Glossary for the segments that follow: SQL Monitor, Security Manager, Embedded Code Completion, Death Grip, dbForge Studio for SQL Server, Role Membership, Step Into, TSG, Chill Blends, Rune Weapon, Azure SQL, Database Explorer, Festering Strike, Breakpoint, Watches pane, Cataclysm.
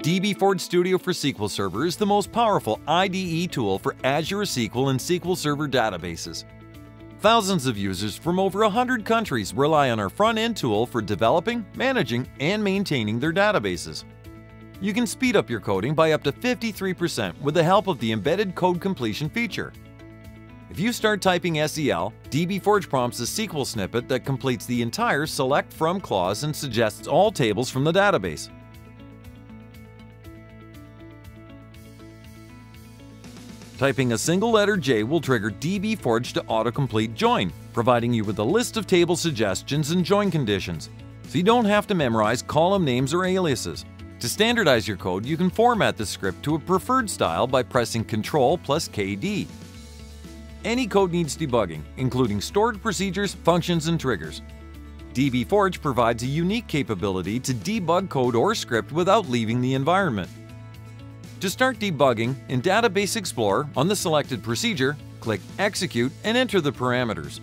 dbForge Studio for SQL Server is the most powerful IDE tool for Azure SQL and SQL Server databases. Thousands of users from over 100 countries rely on our front-end tool for developing, managing, and maintaining their databases. You can speed up your coding by up to 53% with the help of the Embedded Code Completion feature. If you start typing SEL, dbForge prompts a SQL snippet that completes the entire select from clause and suggests all tables from the database. Typing a single letter J will trigger dbForge to autocomplete join, providing you with a list of table suggestions and join conditions, so you don't have to memorize column names or aliases. To standardize your code, you can format the script to a preferred style by pressing Ctrl+KD. Any code needs debugging, including stored procedures, functions, and triggers. dbForge provides a unique capability to debug code or script without leaving the environment. To start debugging, in Database Explorer, on the selected procedure, click Execute and enter the parameters.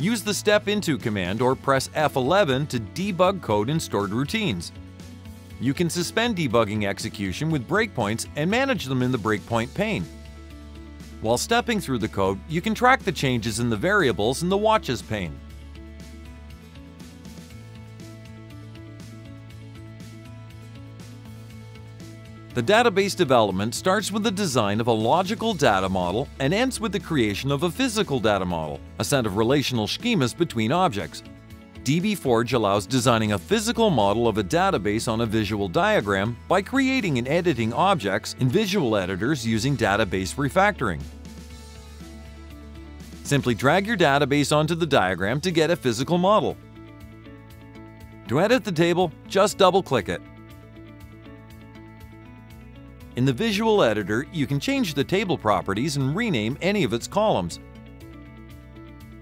Use the Step Into command or press F11 to debug code in stored routines. You can suspend debugging execution with breakpoints and manage them in the breakpoint pane. While stepping through the code, you can track the changes in the variables in the Watches pane. The database development starts with the design of a logical data model and ends with the creation of a physical data model, a set of relational schemas between objects. dbForge allows designing a physical model of a database on a visual diagram by creating and editing objects in visual editors using database refactoring. Simply drag your database onto the diagram to get a physical model. To edit the table, just double-click it. In the visual editor, you can change the table properties and rename any of its columns.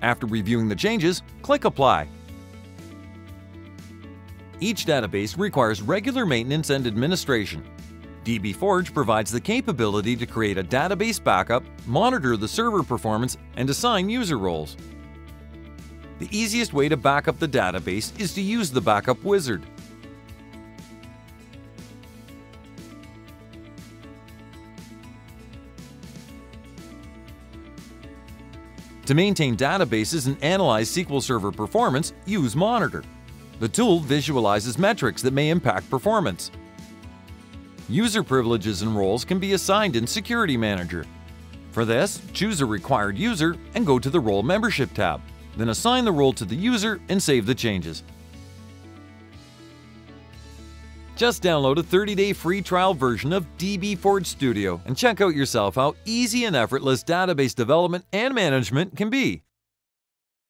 After reviewing the changes, click Apply. Each database requires regular maintenance and administration. dbForge provides the capability to create a database backup, monitor the server performance, and assign user roles. The easiest way to back up the database is to use the backup wizard. To maintain databases and analyze SQL Server performance, use Monitor. The tool visualizes metrics that may impact performance. User privileges and roles can be assigned in Security Manager. For this, choose a required user and go to the Role Membership tab. Then assign the role to the user and save the changes. Just download a 30-day free trial version of dbForge Studio and check out yourself how easy and effortless database development and management can be.